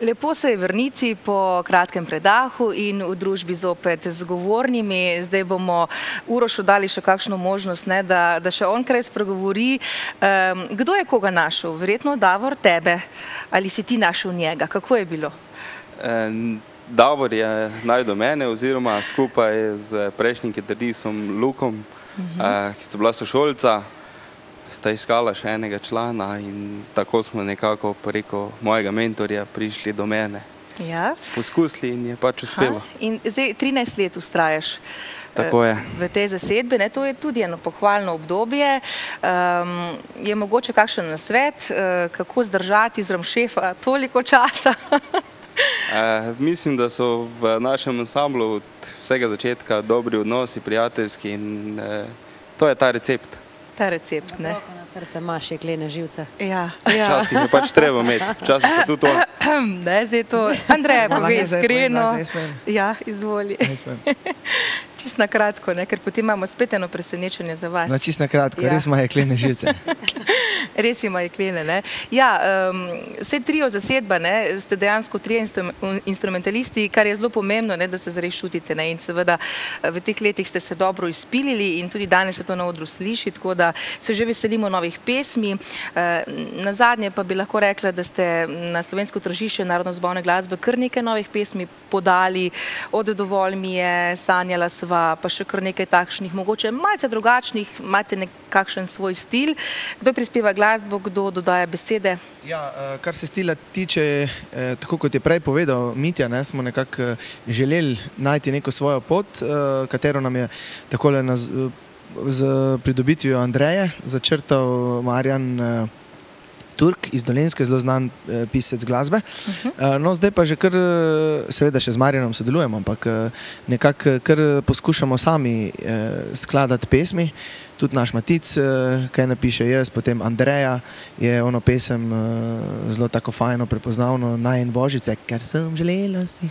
Lepo se je vrniti po kratkem predahu in v družbi zopet z govornimi. Zdaj bomo Urošu dali še kakšno možnost, da še on kraj spregovori. Kdo je koga našel? Verjetno Davor tebe. Ali si ti našel njega? Kako je bilo? Davor je najdel mene oziroma skupaj z prejšnjim kitarisom Lukom, ki sta bila sošolca. Sta iskala še enega člana in tako smo nekako preko mojega mentorja prišli do mene. Poskusili in je pač uspelo. In zdaj 13 let ustrajaš v tej zasedbi, to je tudi eno pohvalno obdobje. Je mogoče kakšen nasvet, kako zdržati zraven šefa toliko časa? Mislim, da so v našem ansamblu od vsega začetka dobri odnosi, prijateljski in to je ta recept. Ta recept, ne. Roko na srce imaš, je klene živce. Ja. Včasih je pač treba imeti, včasih pa tudi to. Ne, zdaj to. Andreja, povej iskreno. Ja, izvoli. Čist na kratko, ne, ker potem imamo spet eno presenečenje za vas. No, čist na kratko, res ima je klene živce. Res ima je klene, ne. Ja, vse trio zasedba, ne, ste dejansko trije instrumentalisti, kar je zelo pomembno, ne, da se zares čutite, ne, in seveda v teh letih ste se dobro izpilili in tudi danes se to na odru sliši, tako da se že veselimo novih pesmi. Nazadnje pa bi lahko rekla, da ste na slovensko tržišče narodno-zbavne glasbe kar nekaj novih pesmi podali, od Dovolj mi je, Sanjala sva, pa še kar nekaj takšnih, mogoče malce drugačnih, imate nekakšen svoj stil. Kdo prispeva glasbo, kdo dodaja besede? Ja, kar se stila tiče, tako kot je prej povedal Mitja, smo nekako želeli najti neko svojo pot, katero nam je takole z pridobitvijo Andreje začrtal Marjan Turk iz Dolenjske, zelo znan pisec glasbe. No, zdaj pa že kar, seveda še z Marjanom sodelujemo, ampak nekako kar poskušamo sami skladati pesmi. Tudi naš Matic, kaj napiše jaz, potem Andreja je ono pesem zelo tako fajno prepoznavno, Najin Božice, ker sem želela si.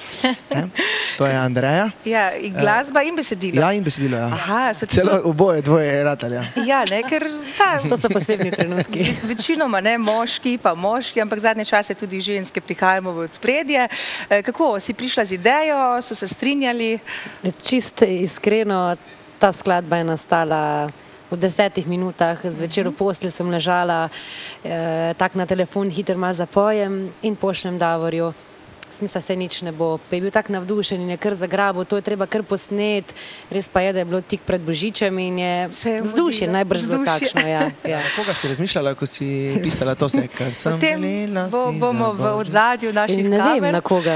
To je Andreja. Ja, in glasba in besedilo. Ja, in besedilo, ja. Celo oboje, dvoje je ratal, ja. Ja, ne, ker to so posebni trenutki. Večinoma, ne, moški pa moški, ampak zadnje čase tudi ženske prihajamo v odspredje. Kako, si prišla z idejo, so se strinjali? Čisto iskreno, ta skladba je nastala v 10 minutah, zvečer v postelji sem ležala, tak na telefon hitro malo zapojem in pošljem Davorju. Smisla se nič ne bo, pa je bil tak navdušen in je kar zagrabil, to je treba kar posneti, res pa je, da je bilo tik pred Božičem in je vzdušje najbrž zelo takšno. Koga si razmišljala, ko si pisala to se, kar sem želela si za Božič? Bomo v odzadju naših kamer. Ne vem, na koga.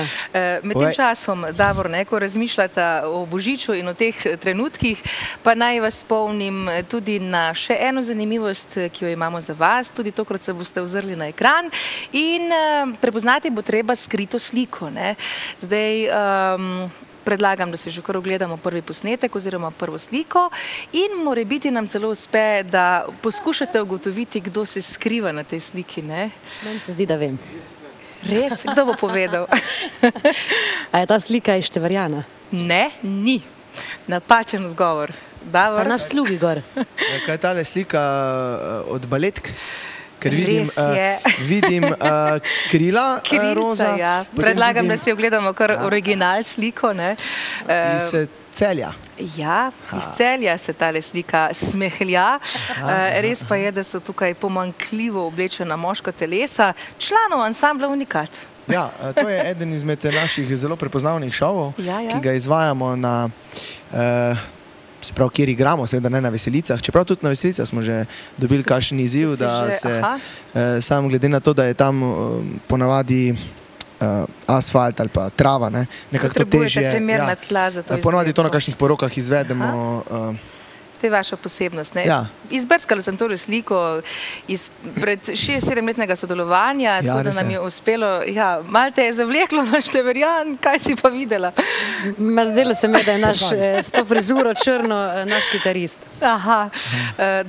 Med tem časom, Davor, ko razmišljata o Božiču in o teh trenutkih, pa naj vas spomnim tudi na še eno zanimivost, ki jo imamo za vas, tudi tokrat se boste ozrli na ekran in prepoznati bo treba skrito sliko. Zdaj predlagam, da se že kar ogledamo prvi posnetek oziroma prvo sliko in morebiti nam celo uspe, da poskušate ugotoviti, kdo se skriva na tej sliki. Meni se zdi, da vem. Res? Kdo bo povedal? A je ta slika iz Števerjana? Ne, ni. Napačen odgovor. Pa naš slugi gor. Kaj je tale slika od baletk? Ker vidim krila roza. Predlagam, da si ogledamo kar original sliko. Iz Celja. Ja, iz Celja se tale slika smehlja. Res pa je, da so tukaj pomanjkljivo oblečena moška telesa članov ansambla Unikat. Ja, to je eden izmed naših zelo prepoznavnih šovov, ki ga izvajamo na... Se pravi, kjer igramo, seveda ne na veselicah. Čeprav tudi na veselicah smo že dobili kakšen izziv, da se sam glede na to, da je tam ponavadi asfalt ali pa trava, nekako to težje. Ponavadi to na kakšnih porokah izvedemo. To je vaša posebnost. Izbrskala sem torej sliko izpred 6-7-letnega sodelovanja, tako da nam je uspelo, malo te je zavleklo na Števerjan, kaj si pa videla? Zdelo se mi, da je naš s to frizuro črno naš kitarist. Aha,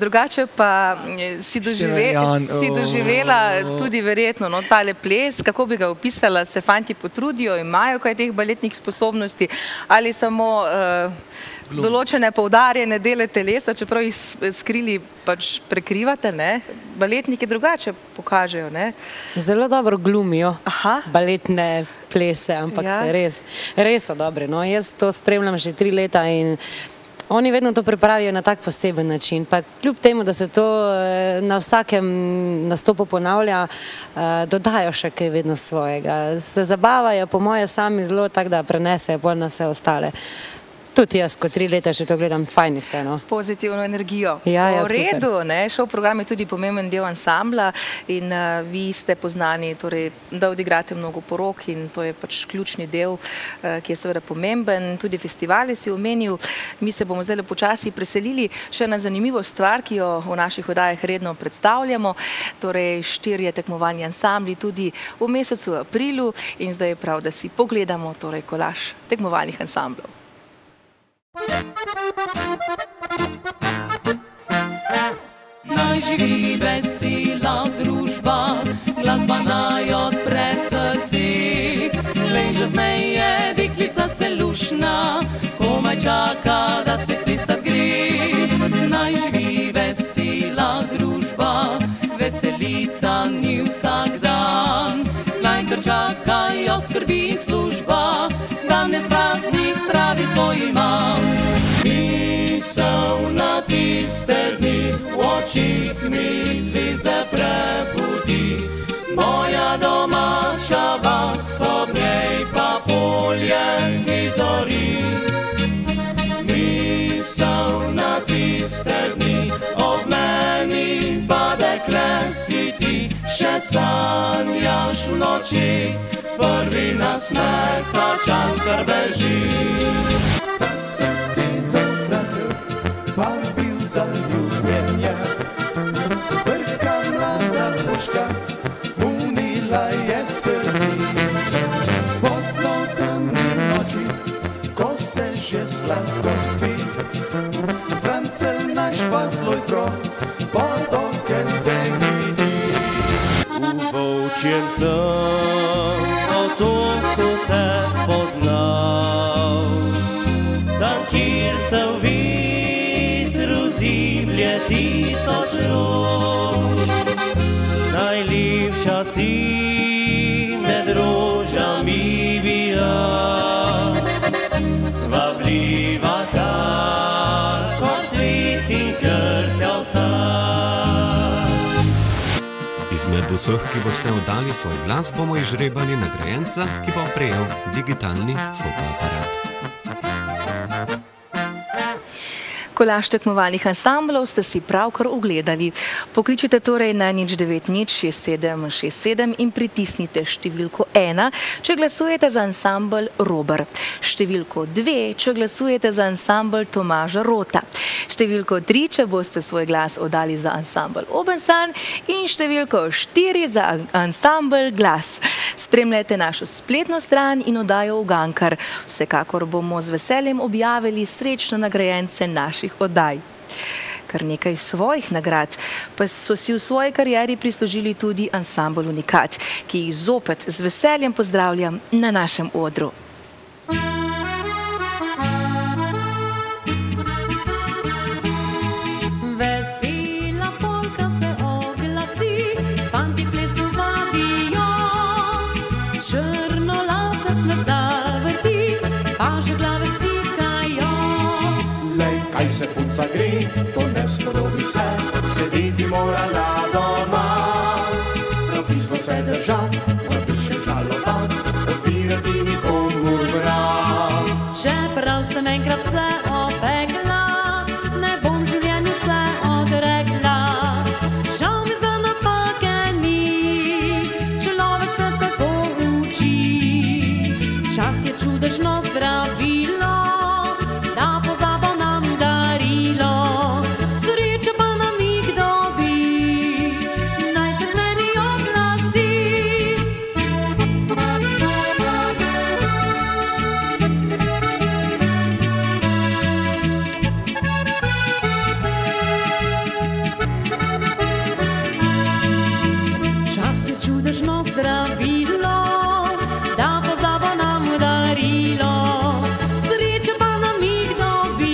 drugače pa si doživela tudi verjetno tale ples, kako bi ga opisala, se fanti potrudijo, imajo kaj teh baletnih sposobnosti ali samo... določene poudarjene dele telesa, čeprav jih skrili pač prekrivate, ne? Baletniki drugače pokažejo, ne? Zelo dobro glumijo baletne plese, ampak res so dobre. No, jaz to spremljam že 3 leta in oni vedno to pripravijo na tak poseben način, pa kljub temu, da se to na vsakem nastopu ponavlja, dodajo še kaj vedno svojega. Se zabavajo, po moje, sami zelo tako, da prenesejo bolj na vse ostale. Tudi jaz, ko 3 leta še to gledam, fajni ste, no. Pozitivno energijo. Ja, super. V redu, ne, šov program je tudi pomemben del ansambla in vi ste poznani, torej, da odigrate mnogo porok in to je pač ključni del, ki je seveda pomemben. Tudi festivali si omenil, mi se bomo zdaj počasi preselili še na zanimivo stvar, ki jo v naših oddajah redno predstavljamo, torej 4 tekmovanje ansambli tudi v mesecu aprilu in zdaj je prav, da si pogledamo torej kolaž tekmovalnih ansamblov. Naj živi vesela družba, glasba naj odpre srci. Leže zmeje, deklica se lušna, komaj čaka, da spet plesat gre. Naj živi vesela družba, veselica ni vsak dan. Naj kar čakajo skrbi in služba, danes praznik pravi svoj imam. Misel na tiste dni, v očih mi zvizde prebudi. Moja domača vas, ob njej pa polje mi zori. Misel na tiste dni, ob meni pa dekle si ti. Še sanjaš v noči, prvi nasmeh pa čas kar beži. Da sem si do Francu, pa bil zaljubljen je. Brka mlada moška, unila je srdi. Posno v temni noči, ko se že sladko spi. Francel naš pa zelo jutro, pod oken se vidi. Uvolčen sem, otok, ko te spoznal. Tam, kjer se v vitru zimlje tisoč rož. Najlepša si med rožami bila. Vabljiva kar, kot cvet in grhka vsak. Izmed vseh, ki boste oddali svoj glas, bomo izžrebali nagrajenca, ki bo prejel digitalni fotoaparat. Kolaž tekmovalnih ansamblov ste si pravkar ogledali. Pokličite torej na 090 67 67 in pritisnite številko 1, če glasujete za ansambl Rober, številko 2, če glasujete za ansambl Tomaža Rota, številko 3, če boste svoj glas oddali za ansambl Obensan in številko 4 za ansambl Glas. Spremljajte našo spletno stran in oddajo Ugankar. Vsekakor bomo z veseljem objavili srečno nagrajence naše oddaj. Kar nekaj svojih nagrad pa so si v svoji karieri prislužili tudi ansambl Unikat, ki jih zopet z veseljem pozdravljam na našem odru. Kaj se punca gre, to ne spodobi se, sediti morala doma. Napisno se držati, zapiše žalovat, odpirati nikomu vrat. Čeprav sem enkrat se opekla, ne bom življenju se odrekla. Žal mi za napake ni, človek se tako uči. Čas je čudežno zdravilo, da pozabo nam darilo. Sreča pa nam jih dobi, naj se meni oglasi. Čas je čudežno zdravilo, da pozabo nam darilo. Sreča pa nam jih dobi,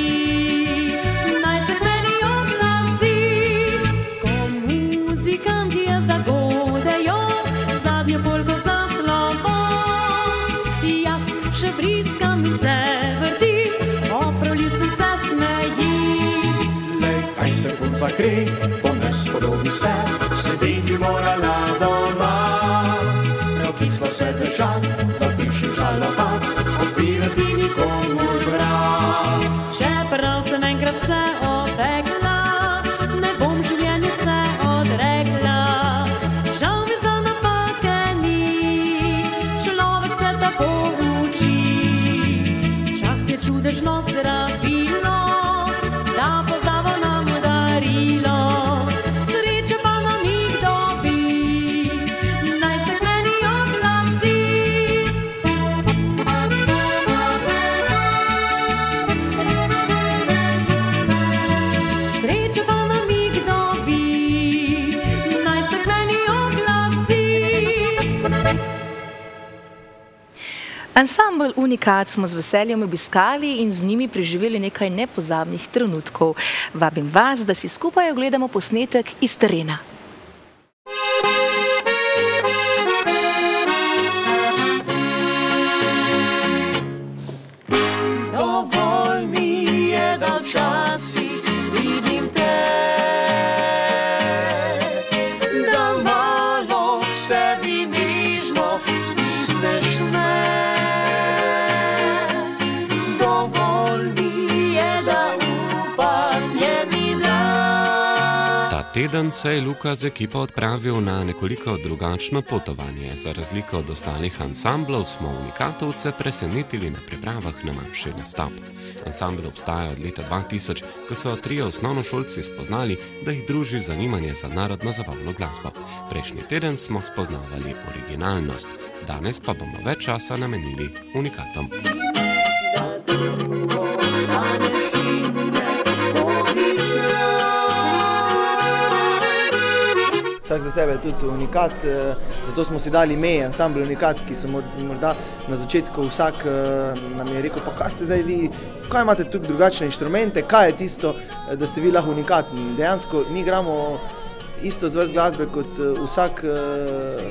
gre, po nespodobni se, sedeti morala doma. Neokislo se držat, zapiši žalovat, odpirati nikomu vrat. Čeprav sem enkrat se opekla, ne bom življenju se odrekla. Žal mi za napake ni, človek se tako uči. Čas je čudežno zdravilo, da pozavo nam darilo. Sreče pa nam jih dobi, naj se k meni oglasi. Sreče pa nam jih dobi, naj se k meni oglasi. Ansambl Unikat smo z veseljem obiskali in z njimi preživeli nekaj nepozabnih trenutkov. Vabim vas, da si skupaj ogledamo posnetek iz terena. Dovolj mi je, da včasih vidim te, da malo v sebi nižno stisneš me. Teden se je Luka z ekipo odpravil na nekoliko drugačno potovanje. Za razliko od ostalih ansamblov smo Unikatovce presenetili na pripravah na manjši nastop. Ansambl obstaja od leta 2000, ko so trije osnovnošolci spoznali, da jih druži zanimanje za narodno-zabavno glasbo. Prejšnji teden smo spoznavali originalnost, danes pa bomo več časa namenili Unikatom. Vsak za sebe je tudi unikat, zato smo si dali ime Ansambl Unikat, ki so morda na začetku vsak nam je rekel, pa kaj ste zdaj vi, kaj imate tudi drugačne inštrumente, kaj je tisto, da ste vi lahko unikatni. Dejansko mi igramo isto zvrst glasbe kot vsak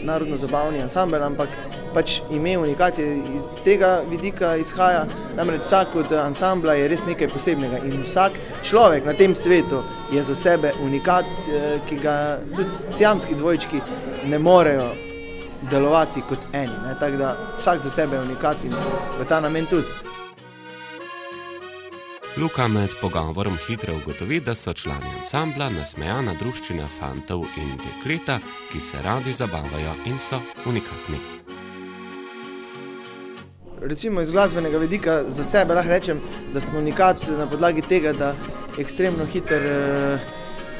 narodno-zabavni ansambl, ampak pač ime Unikat je iz tega vidika izhaja, namreč vsak od ansambla je res nekaj posebnega in vsak človek na tem svetu je za sebe unikat, ki ga tudi siamski dvojčki ne morejo delovati kot eni. Tako da vsak za sebe je unikat in v ta namen tudi. Luka med pogovorom hitro ugotovi, da so člani ansambla nasmejana druščina fantov in dekleta, ki se radi zabavajo in so unikatni. Recimo iz glasbenega vidika za sebe lahko rečem, da smo unikat na podlagi tega, da ekstremno hitro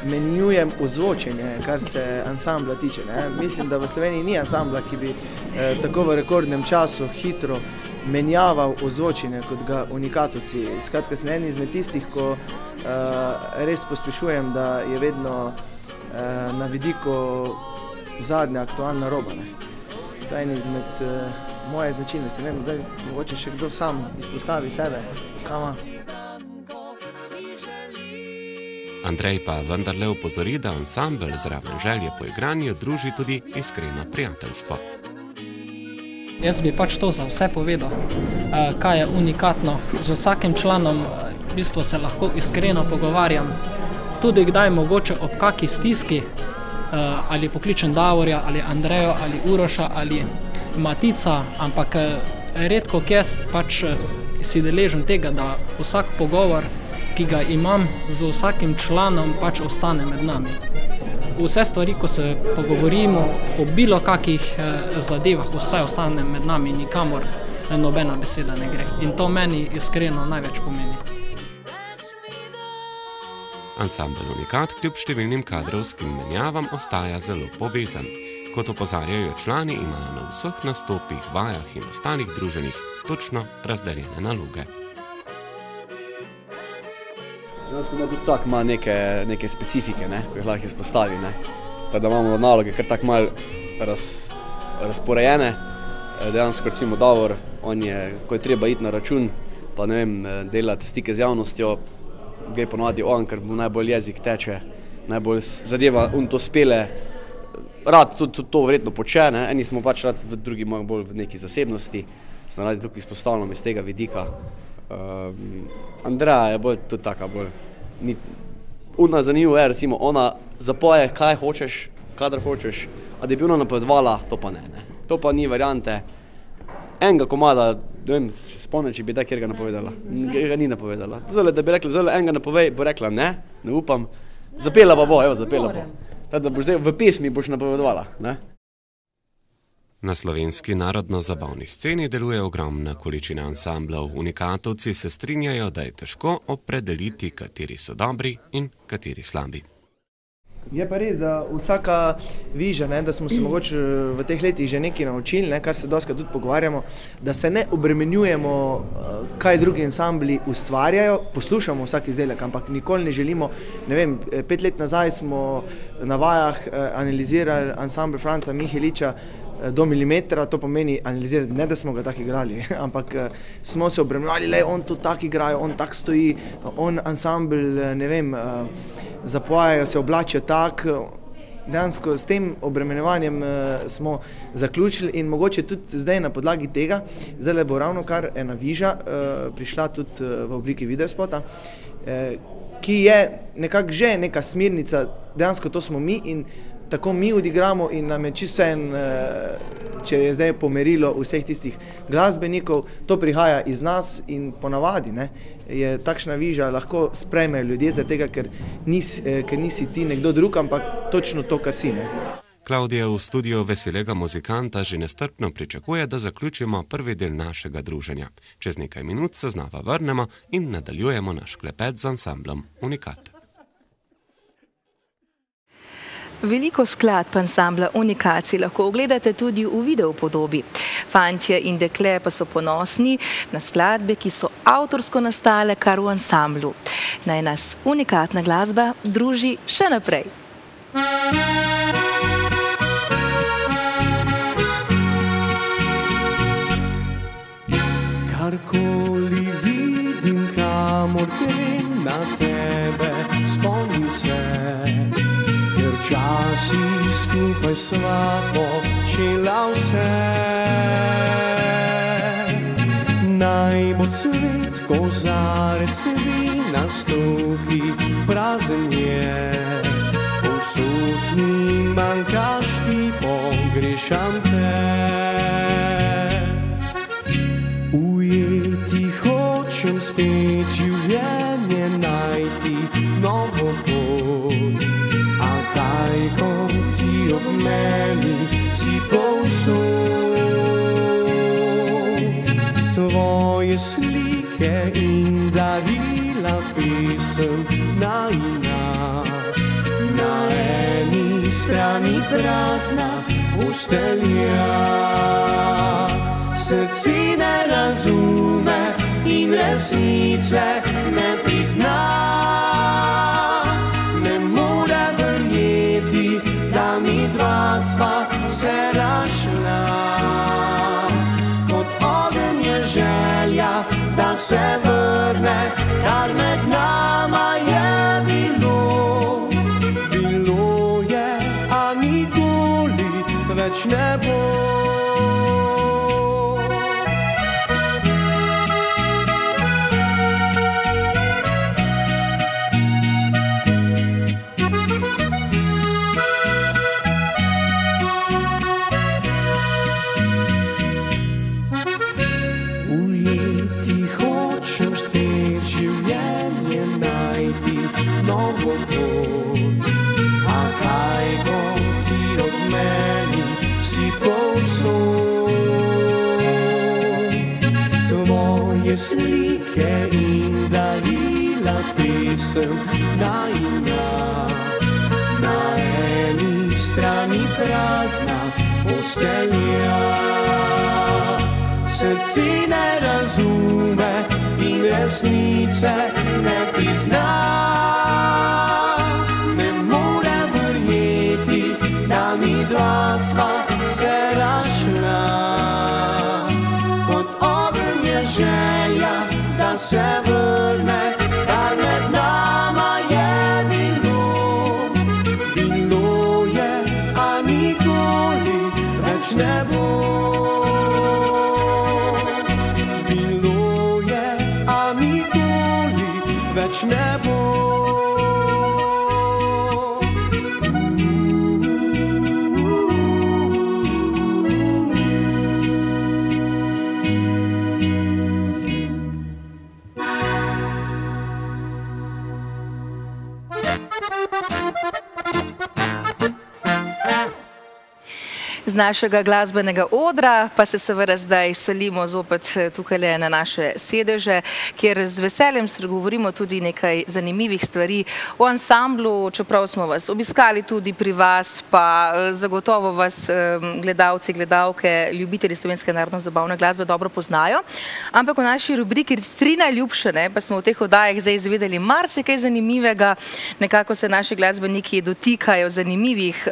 menjujem ozvočenje, kar se ansambla tiče. Mislim, da v Sloveniji ni ansambla, ki bi tako v rekordnem času hitro menjaval ozvočenje, kot ga Unikatovci. Skratka, sem eni izmed tistih, ko res pospešujem, da je vedno na vidiku zadnja aktualna roba. To je eni izmed moje značilnosti. Ne vem, da mogoče še kdo sam izpostavi sebe. Kama? Andrej pa vendarle upozori, da ansambl zraven želje po igranju druži tudi iskreno prijateljstvo. Jaz bi pač to za vse povedal, kaj je unikatno. Z vsakim članom v bistvu se lahko iskreno pogovarjam. Tudi kdaj mogoče ob kaki stiski, ali pokličem Davorja, ali Andrejo, ali Uroša, ali Matica, ampak redko kje pač si deležen tega, da vsak pogovor, ki ga imam z vsakim članom, pač ostane med nami. Vse stvari, ko se pogovorimo o bilo kakih zadevah, ostane med nami, nikamor nobena beseda ne gre. In to meni iskreno največ pomeni. Ansambl Unikat kljub številnim kadrovskim menjavam ostaja zelo povezan. Kot opozarjajo člani, imajo na vseh nastopih, vajah in ostalih druženjih točno razdeljene naloge. Vsak ima neke specifike, ko jih lahko izpostavi, pa da imamo naloge kar tako malo razporejene. Dejansko recimo Davor, on je, ko je treba iti na račun, pa ne vem, delati stike z javnostjo, gre ponovadi on, ker mu najbolj jezik teče, najbolj zadeva on to spele, rad tudi to verjetno poče, eni smo pač rad, drugi imamo bolj v neki zasebnosti, se nam radi tukaj izpostavljamo iz tega vidika. Andreja je bolj tudi taka, bolj ona zanimiva je, recimo, ona zapoje, kaj hočeš, kadar hočeš, a da je bilo napovedovala, to pa ne, ne. To pa ni variante. Enega komada, ne vem, spomnim, če bi da, kjer ga napovedala. Ga ni napovedala. Zdaj, da bi rekla, zdaj, enega napovej, bo rekla ne, ne upam. Zapela pa bo, evo, zapela bo. Tako da boš zdaj v pesmi boš napovedovala, ne. Na slovenski narodno-zabavni sceni deluje ogromna količina ansamblov. Unikatovci se strinjajo, da je težko opredeliti, kateri so dobri in kateri slabi. Je pa res, da vsaka viža, da smo se mogoče v teh letih že nekaj naučili, kar se doskrat tudi pogovarjamo, da se ne obremenjujemo, kaj drugi ansambli ustvarjajo, poslušamo vsak izdelek, ampak nikoli ne želimo, ne vem, 5 let nazaj smo na vajah analizirali ansambl Franca Miheliča do milimetra, to pomeni analizirati, ne da smo ga tako igrali, ampak smo se obremljali, le on to tako igrajo, on tako stoji, on ansambl, ne vem, zapojajo, se oblačijo tako. Dejansko s tem obremenjevanjem smo zaključili in mogoče tudi zdaj na podlagi tega, zdaj bo ravno kar ena viža prišla tudi v obliki videospota, ki je nekako že neka smernica, dejansko to smo mi in tako mi odigramo in nam je čisto en, če je zdaj pomerilo vseh tistih glasbenikov, to prihaja iz nas in ponavadi je takšna viža, lahko sprejmejo ljudje zaradi tega, ker nisi ti nekdo drug, ampak točno to, kar si. Klavdija v studiu Veselega muzikanta že nestrpno pričakuje, da zaključimo prvi del našega druženja. Čez nekaj minut se znova vrnemo in nadaljujemo naš klepet z ansamblom Unikat. Veliko skladb ansambla Unikat si lahko ogledate tudi v videopodobi. Fantje in dekle pa so ponosni na skladbe, ki so avtorsko nastale kar v ansamblu. Naj nas unikatna glasba druži še naprej. Karkoli vidim, kamor grem na tebe, spomnim se, časi skupaj sva počela vse. Naj bo cvet kozarec sedi na stopi, prazen je. Povsod mi manjkaš ti, pogrešam te. Ujeti hočem spet življenje, najti novo pot. Kaj kot ti ob meni si povsod. Tvoje slike in darila pisem na inak. Na eni strani prazna postelja. Srce ne razume in resnice ne prizna. Dva sva se rašla, kot ogen je želja, da se vrne, kar med nama je bilo. Bilo je, a nikoli več ne bo. A kaj kot ti od meni si povsod. Tvoje slike in darila pisem na inak. Na eni strani prazna postelja. Srce ne razume in resnice ne prizna. Dva sva se rašla, pod ogen je želja, da se vrne, kar med nama je bilo. Bilo je, a nikoli več ne bo. Bilo je, a nikoli več ne bo. našega glasbenega odra, pa se seveda zdaj selimo zopet tukaj na naše sedeže, kjer z veseljem spregovorimo tudi nekaj zanimivih stvari o ansamblu, čeprav smo vas obiskali tudi pri vas, pa zagotovo vas gledalci, gledalke, ljubitelji slovenske narodno-zabavne glasbe dobro poznajo, ampak v naši rubriki Tri najljubše, pa smo v teh oddajah zdaj izvedeli marsikaj zanimivega, nekako se naši glasbeniki dotikajo zanimivih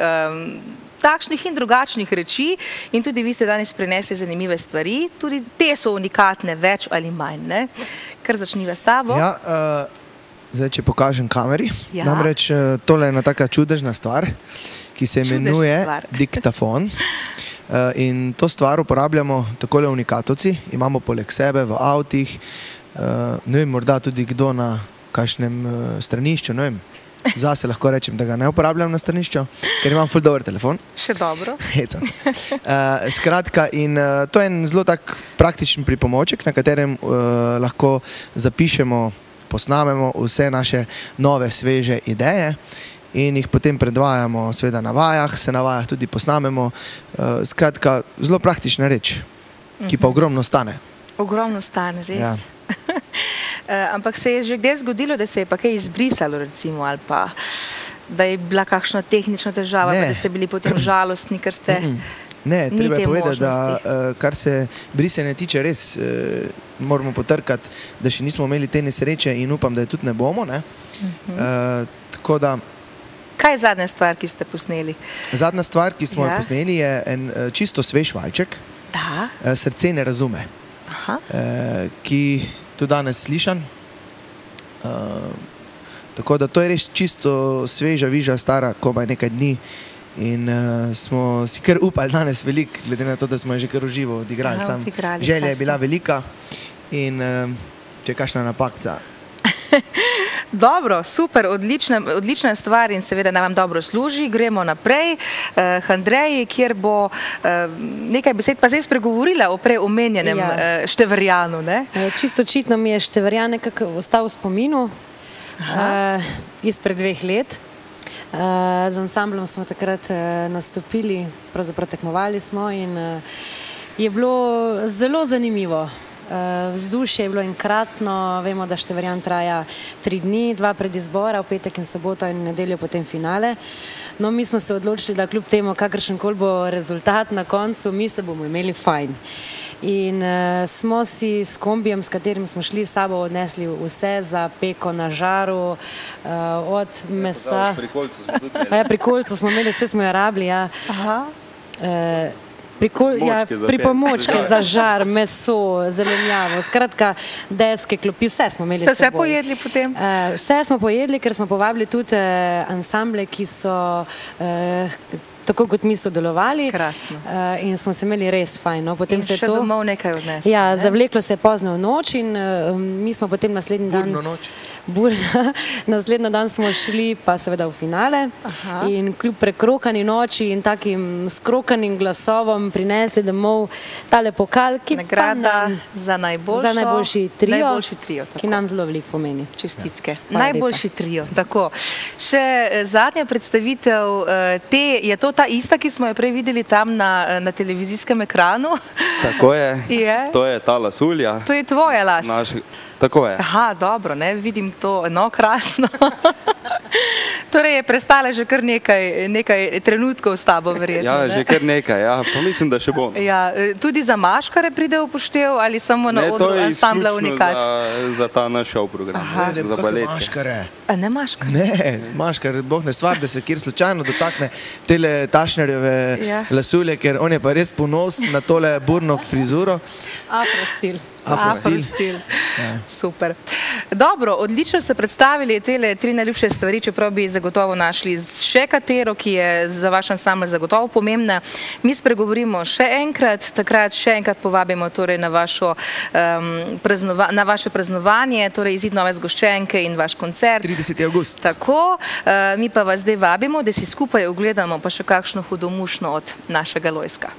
takšnih in drugačnih reči in tudi vi ste danes prinesli zanimive stvari, tudi te so unikatne, več ali manj, ne? Kar začniva s tabo. Ja, zdaj, če pokažem kameri, namreč tole je ena taka čudežna stvar, ki se imenuje diktafon in to stvar uporabljamo takole unikatovci, imamo poleg sebe v avtih, ne vem, morda tudi kdo na kakšnem stranišču, ne vem. Zase lahko rečem, da ga ne uporabljam na stranišču, ker imam ful dober telefon. Še dobro. Hecam. Skratka, in to je en zelo tak praktičen pripomoček, na katerem lahko zapišemo, posnamemo vse naše nove, sveže ideje in jih potem predvajamo seveda na vajah, se na vajah tudi posnamemo. Skratka, zelo praktična reč, ki pa ogromno stane. Ogromno stane, res. Ampak se je že kdaj zgodilo, da se je pa kaj izbrisalo, recimo, ali pa da je bila kakšna tehnična težava, da ste bili potem žalostni, ker ste ni te možnosti. Ne, treba je povedati, da kar se brisanja tiče, res moramo potrkati, da še nismo imeli te nesreče in upam, da je tudi ne bomo. Tako da... Kaj je zadnja stvar, ki ste posneli? Zadnja stvar, ki smo jo posneli, je en čisto svež valček, Srce ne razume, ki tudi danes slišan, tako da to je res čisto sveža, viža, stara, komaj nekaj dni in smo si kar upali danes veliko, glede na to, da smo jo že kar uživo odigrali, sam želja je bila velika in če je kakšna napakca. Dobro, super, odlična stvar in seveda nam dobro služi. Gremo naprej k Andreji, kjer bo nekaj besed pa zdaj spregovorila o prej omenjenem Števerjanu. Čisto očitno mi je Števerjan nekako ostal v spominu izpred 2 let. Z ansamblom smo takrat nastopili, pravzaprav tekmovali smo in je bilo zelo zanimivo. Vzdušje je bilo enkratno, vemo, da Števerjan traja 3 dni, 2 predizbora, v petek in soboto in nedeljo potem finale. No, mi smo se odločili, da kljub temu, kakršenkoli bo rezultat na koncu, mi se bomo imeli fajn. In smo si s kombijem, s katerim smo šli, sabo odnesli vse za peko na žaru, od mesa. Pri kolcu smo imeli, vse smo jo rabili, ja. Pripomočke za žar, meso, zelenjavo, skratka, deske, klopi, vse smo imeli s seboj. Ste vse pojedli potem? Vse smo pojedli, ker smo povabili tudi ansamble, ki so tako kot mi sodelovali. Krasno. In smo se imeli res fajn. In še domov nekaj odnesli. Ja, zavleklo se je pozno v noč in mi smo potem naslednji dan... Burno noč. Burno. Naslednji dan smo šli pa seveda v finale in kljub prekrokani noči in takim skrokanim glasovom prinesli domov tale pokal, ki pa nam... Nagrada za najboljši trio, ki nam zelo veliko pomeni. Čestitke. Najboljši trio, tako. Še zadnja predstavitev te je to ta ista, ki smo jo prej videli tam na televizijskem ekranu. Tako je. To je ta lasulja. To je tvoja last. Tako je. Aha, dobro, ne, vidim to, no, krasno. Torej je prestala že kar nekaj trenutkov s tabo, verjetno. Ja, že kar nekaj, ja, pa mislim, da še bom. Ja, tudi za maškare pride upoštev ali samo na odru ansambla Unikat? Ne, to je izključno za ta naš šov program, za balete. Ne, maškare. Ne, maškare? Ne, maškare, boh ne stvar, da se kjer slučajno dotakne tele Tašnerjeve lasulje, ker on je pa res ponos na tole burno frizuro. Afrostil. Afrostil. Super. Dobro, odlično ste predstavili tele 3 najljubše stvari, čeprav bi zagotovo našli še katero, ki je za vaš ansambl zagotovo pomembna. Mi spregovorimo še enkrat, takrat še enkrat povabimo na vaše praznovanje, torej izid nove zgoščenke in vaš koncert. 30. avgust. Tako, mi pa vas zdaj vabimo, da si skupaj ogledamo pa še kakšno hudomušno od našega Lojska.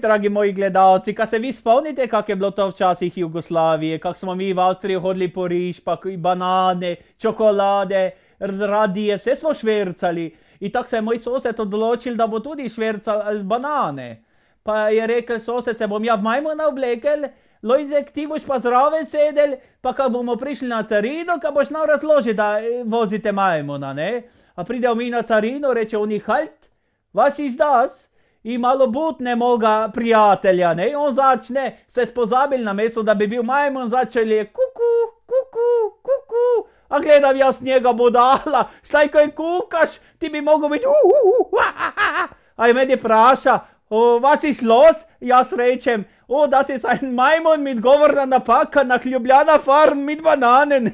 dragi moji gledalci, kaj se vi spomnite, kak je bilo to včasih Jugoslavije, kak smo mi v Avstriji hodili po riž, pa banane, čokolade, radije, vse smo švercali. In tako se je moj sosed odločil, da bo tudi švercal banane. Pa je rekel sosed, se bom ja v majmuna oblekel, Lojzek, ti boš pa zraven sedel, pa ko bomo prišli na carino, ko boš nam razložil, da vozite majmuna, ne. A pridejo mi na carino, reče oni, halt, vas iš das, in malo butne moga prijatelja, ne. On začne, se spozabil na mesto, da bi bil majmun, začel je kuku, kuku, kuku, a gledam jaz njega budala, štaj, ko je kukaš, ti bi mogel biti a je meni praša, vas iš los, jaz rečem, o, da si saj majmun mit govorna napaka, na Ljubljana farm mit bananen,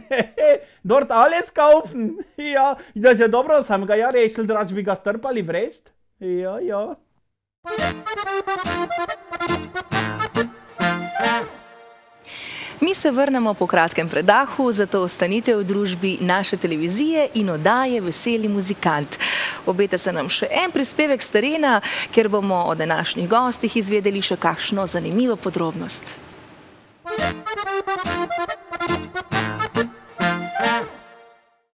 dort alles kaufen, ja, da že dobro sam ga ja rešil, drač bi ga strpali vrest, ja, ja. Mi se vrnemo po kratkem predahu, zato ostanite v družbi naše televizije in oddaje Veseli muzikant. Obeta se nam še en prispevek s terena, kjer bomo o današnjih gostih izvedeli še kakšno zanimivo podrobnost.